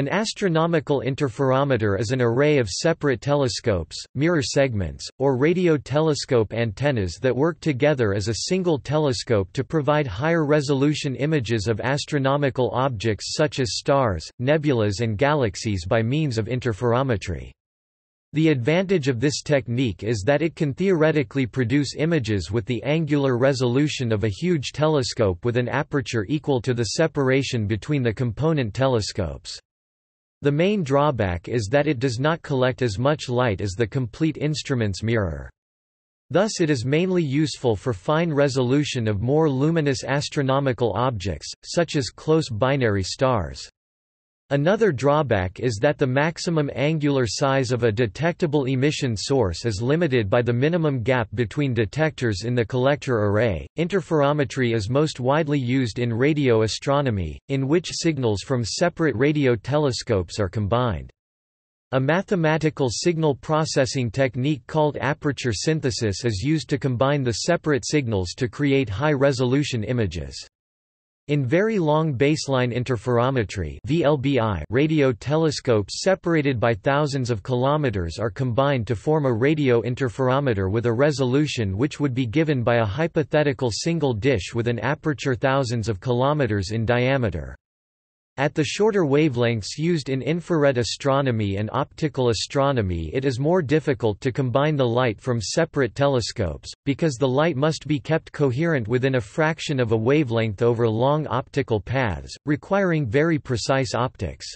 An astronomical interferometer is an array of separate telescopes, mirror segments, or radio telescope antennas that work together as a single telescope to provide higher resolution images of astronomical objects such as stars, nebulas, and galaxies by means of interferometry. The advantage of this technique is that it can theoretically produce images with the angular resolution of a huge telescope with an aperture equal to the separation between the component telescopes. The main drawback is that it does not collect as much light as the complete instrument's mirror. Thus it is mainly useful for fine resolution of more luminous astronomical objects, such as close binary stars. Another drawback is that the maximum angular size of a detectable emission source is limited by the minimum gap between detectors in the collector array. Interferometry is most widely used in radio astronomy, in which signals from separate radio telescopes are combined. A mathematical signal processing technique called aperture synthesis is used to combine the separate signals to create high-resolution images. In very long baseline interferometry (VLBI), radio telescopes separated by thousands of kilometers are combined to form a radio interferometer with a resolution which would be given by a hypothetical single dish with an aperture thousands of kilometers in diameter. At the shorter wavelengths used in infrared astronomy and optical astronomy, it is more difficult to combine the light from separate telescopes, because the light must be kept coherent within a fraction of a wavelength over long optical paths, requiring very precise optics.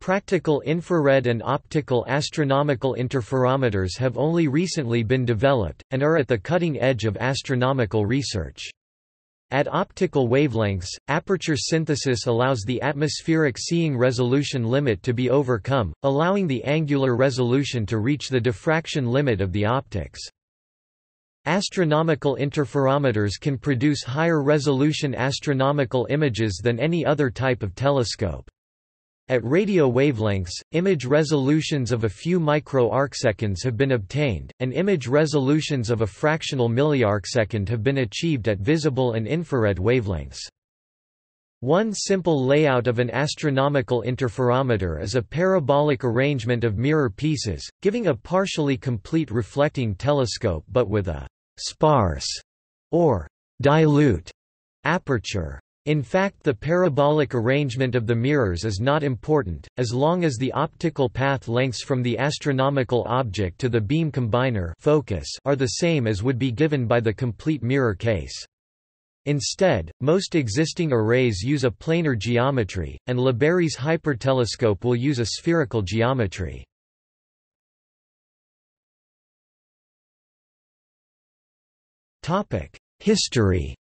Practical infrared and optical astronomical interferometers have only recently been developed, and are at the cutting edge of astronomical research. At optical wavelengths, aperture synthesis allows the atmospheric seeing resolution limit to be overcome, allowing the angular resolution to reach the diffraction limit of the optics. Astronomical interferometers can produce higher resolution astronomical images than any other type of telescope. At radio wavelengths, image resolutions of a few microarcseconds have been obtained, and image resolutions of a fractional milliarcsecond have been achieved at visible and infrared wavelengths. One simple layout of an astronomical interferometer is a parabolic arrangement of mirror pieces, giving a partially complete reflecting telescope but with a sparse or dilute aperture. In fact, the parabolic arrangement of the mirrors is not important, as long as the optical path lengths from the astronomical object to the beam combiner focus are the same as would be given by the complete mirror case. Instead, most existing arrays use a planar geometry, and LeBerry's hypertelescope will use a spherical geometry. History.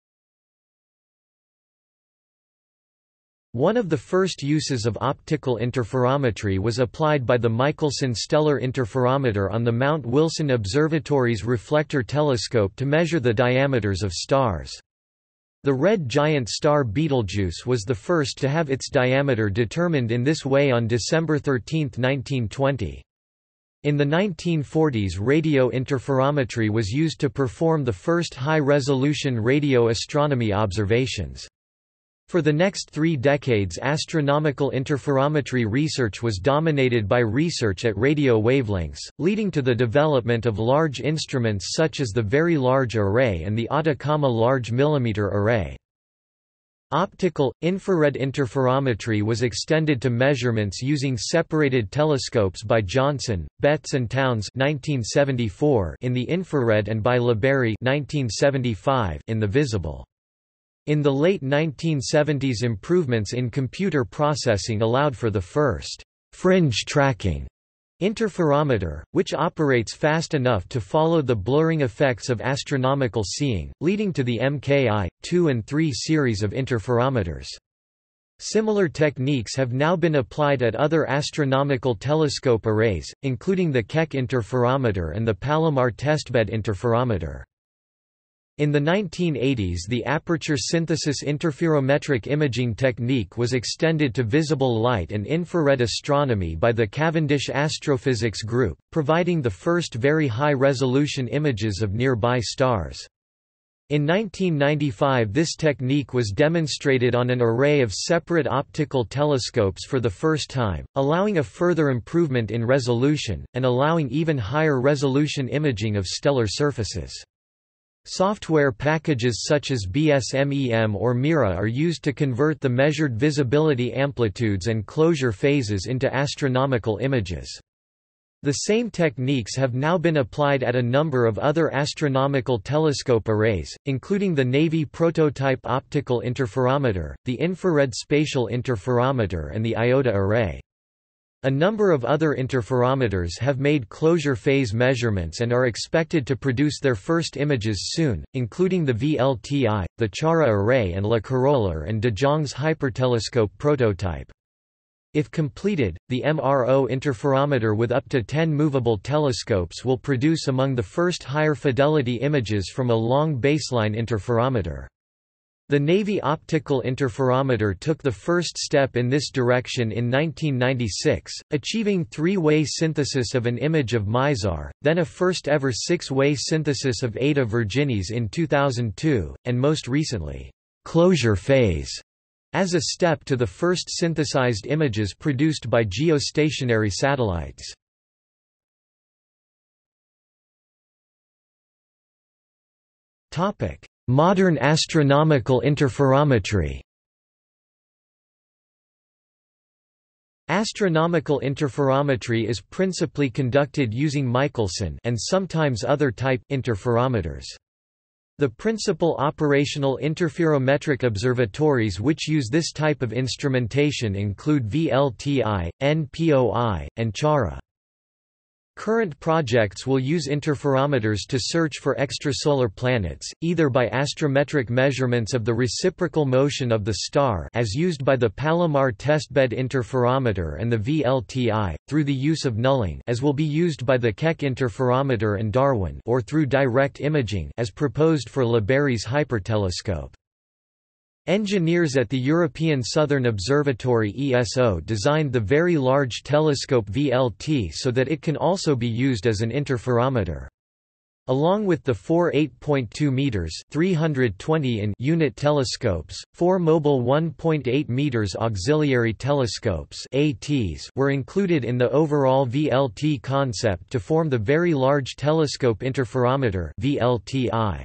One of the first uses of optical interferometry was applied by the Michelson Stellar Interferometer on the Mount Wilson Observatory's reflector telescope to measure the diameters of stars. The red giant star Betelgeuse was the first to have its diameter determined in this way on December 13, 1920. In the 1940s, radio interferometry was used to perform the first high-resolution radio astronomy observations. For the next three decades, astronomical interferometry research was dominated by research at radio wavelengths, leading to the development of large instruments such as the Very Large Array and the Atacama Large Millimeter Array. Optical, infrared interferometry was extended to measurements using separated telescopes by Johnson, Betts and Townes (1974) in the infrared and by LeBerry (1975) in the visible. In the late 1970s, improvements in computer processing allowed for the first fringe tracking interferometer, which operates fast enough to follow the blurring effects of astronomical seeing, leading to the MKI, 2 and 3 series of interferometers. Similar techniques have now been applied at other astronomical telescope arrays, including the Keck interferometer and the Palomar testbed interferometer. In the 1980s, the aperture synthesis interferometric imaging technique was extended to visible light and infrared astronomy by the Cavendish Astrophysics Group, providing the first very high-resolution images of nearby stars. In 1995 this technique was demonstrated on an array of separate optical telescopes for the first time, allowing a further improvement in resolution, and allowing even higher resolution imaging of stellar surfaces. Software packages such as BSMEM or MIRA are used to convert the measured visibility amplitudes and closure phases into astronomical images. The same techniques have now been applied at a number of other astronomical telescope arrays, including the Navy Prototype Optical Interferometer, the Infrared Spatial Interferometer and the IOTA array. A number of other interferometers have made closure phase measurements and are expected to produce their first images soon, including the VLTI, the CHARA array and Le Corollaire and De Jong's Hypertelescope prototype. If completed, the MRO interferometer with up to 10 movable telescopes will produce among the first higher fidelity images from a long baseline interferometer. The Navy Optical Interferometer took the first step in this direction in 1996, achieving three-way synthesis of an image of Mizar, then a first-ever six-way synthesis of Delta Virginis in 2002, and most recently, closure phase, as a step to the first synthesized images produced by geostationary satellites. Topic: Modern astronomical interferometry. Astronomical interferometry is principally conducted using Michelson and sometimes other type interferometers. The principal operational interferometric observatories which use this type of instrumentation include VLTI, NPOI, and CHARA. Current projects will use interferometers to search for extrasolar planets, either by astrometric measurements of the reciprocal motion of the star as used by the Palomar testbed interferometer and the VLTI, through the use of nulling as will be used by the Keck interferometer and Darwin, or through direct imaging as proposed for LeBerry's Hypertelescope. Engineers at the European Southern Observatory ESO designed the Very Large Telescope VLT so that it can also be used as an interferometer. Along with the four 8.2 meters (320 in) unit telescopes, four mobile 1.8 meters auxiliary telescopes (ATs) were included in the overall VLT concept to form the Very Large Telescope Interferometer (VLTI).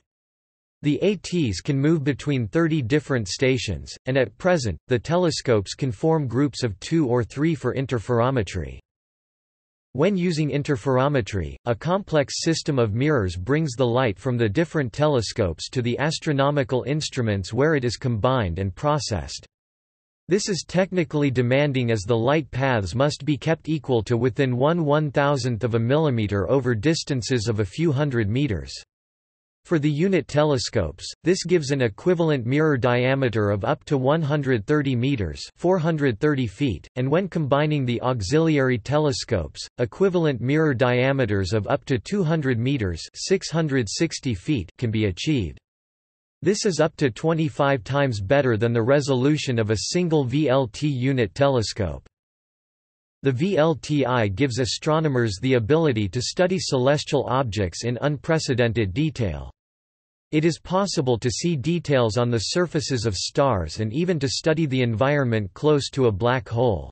The ATs can move between 30 different stations, and at present, the telescopes can form groups of 2 or 3 for interferometry. When using interferometry, a complex system of mirrors brings the light from the different telescopes to the astronomical instruments where it is combined and processed. This is technically demanding as the light paths must be kept equal to within 1/1000th of a millimeter over distances of a few hundred meters. For the unit telescopes, this gives an equivalent mirror diameter of up to 130 meters (430 feet), and when combining the auxiliary telescopes, equivalent mirror diameters of up to 200 meters (660 feet) can be achieved. This is up to 25 times better than the resolution of a single VLT unit telescope. The VLTI gives astronomers the ability to study celestial objects in unprecedented detail. It is possible to see details on the surfaces of stars and even to study the environment close to a black hole.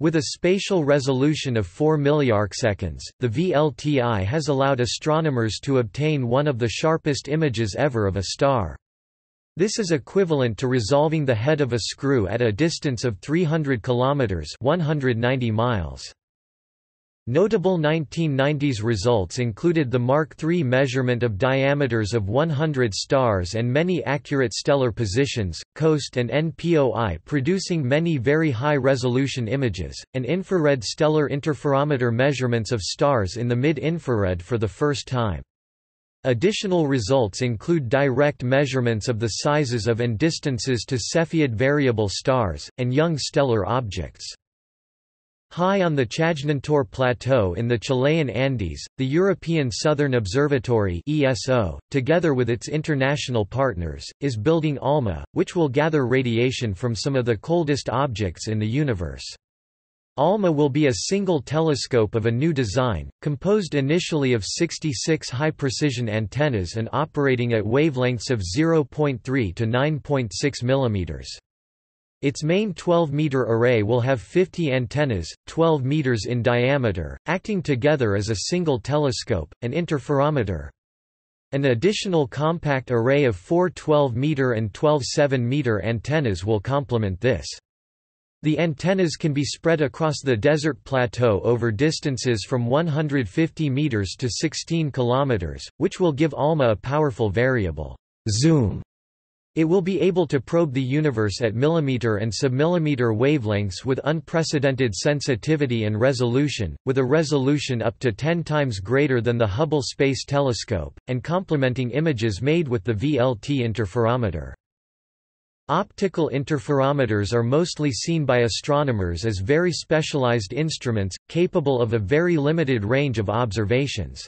With a spatial resolution of 4 milliarcseconds, the VLTI has allowed astronomers to obtain one of the sharpest images ever of a star. This is equivalent to resolving the head of a screw at a distance of 300 kilometers (190 miles). Notable 1990s results included the Mark III measurement of diameters of 100 stars and many accurate stellar positions, COST and NPOI producing many very high-resolution images, and infrared stellar interferometer measurements of stars in the mid-infrared for the first time. Additional results include direct measurements of the sizes of and distances to Cepheid variable stars, and young stellar objects. High on the Chajnantor Plateau in the Chilean Andes, the European Southern Observatory (ESO), together with its international partners, is building ALMA, which will gather radiation from some of the coldest objects in the universe. ALMA will be a single telescope of a new design, composed initially of 66 high-precision antennas and operating at wavelengths of 0.3 to 9.6 mm. Its main 12-meter array will have 50 antennas, 12 meters in diameter, acting together as a single telescope, an interferometer. An additional compact array of 4 12-meter and 12 7-meter antennas will complement this. The antennas can be spread across the desert plateau over distances from 150 meters to 16 kilometers, which will give ALMA a powerful variable zoom. It will be able to probe the universe at millimeter and submillimeter wavelengths with unprecedented sensitivity and resolution, with a resolution up to 10 times greater than the Hubble Space Telescope, and complementing images made with the VLT interferometer. Optical interferometers are mostly seen by astronomers as very specialized instruments, capable of a very limited range of observations.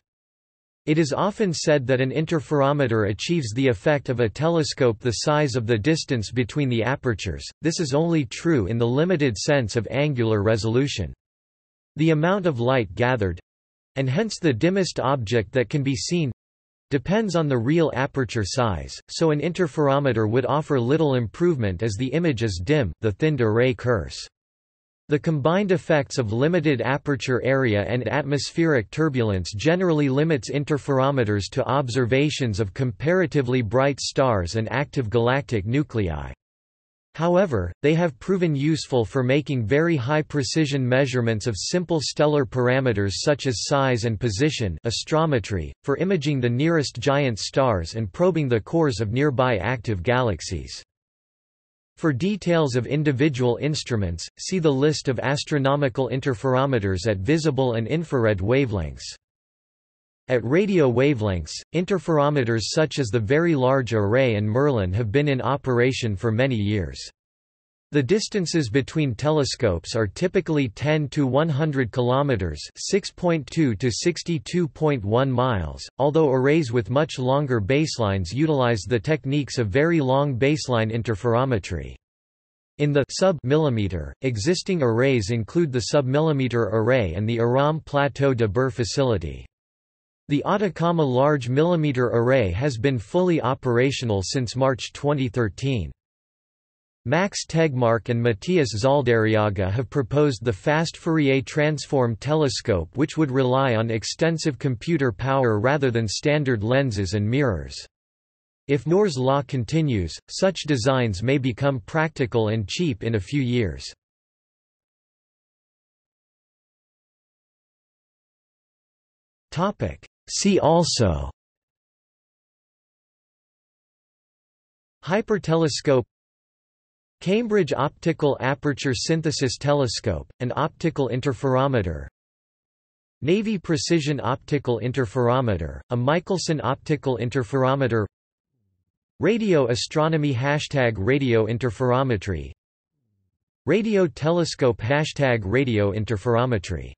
It is often said that an interferometer achieves the effect of a telescope the size of the distance between the apertures. This is only true in the limited sense of angular resolution. The amount of light gathered—and hence the dimmest object that can be seen— depends on the real aperture size, so an interferometer would offer little improvement as the image is dim, the thinned array curves. The combined effects of limited aperture area and atmospheric turbulence generally limits interferometers to observations of comparatively bright stars and active galactic nuclei. However, they have proven useful for making very high-precision measurements of simple stellar parameters such as size and position, astrometry, for imaging the nearest giant stars and probing the cores of nearby active galaxies. For details of individual instruments, see the list of astronomical interferometers at visible and infrared wavelengths. At radio wavelengths, interferometers such as the Very Large Array and MERLIN have been in operation for many years. The distances between telescopes are typically 10 to 100 kilometers, 6.2 to 62.1 miles, although arrays with much longer baselines utilize the techniques of very long baseline interferometry. In the sub-millimeter, existing arrays include the submillimeter array and the Atacama Plateau de Bure facility. The Atacama Large Millimeter Array has been fully operational since March 2013. Max Tegmark and Matthias Zaldariaga have proposed the Fast Fourier Transform Telescope, which would rely on extensive computer power rather than standard lenses and mirrors. If Moore's law continues, such designs may become practical and cheap in a few years. See also: Hypertelescope, Cambridge Optical Aperture Synthesis Telescope, an optical interferometer, Navy Precision Optical Interferometer, a Michelson Optical Interferometer, Radio Astronomy # Radio Interferometry, Radio Telescope # Radio Interferometry.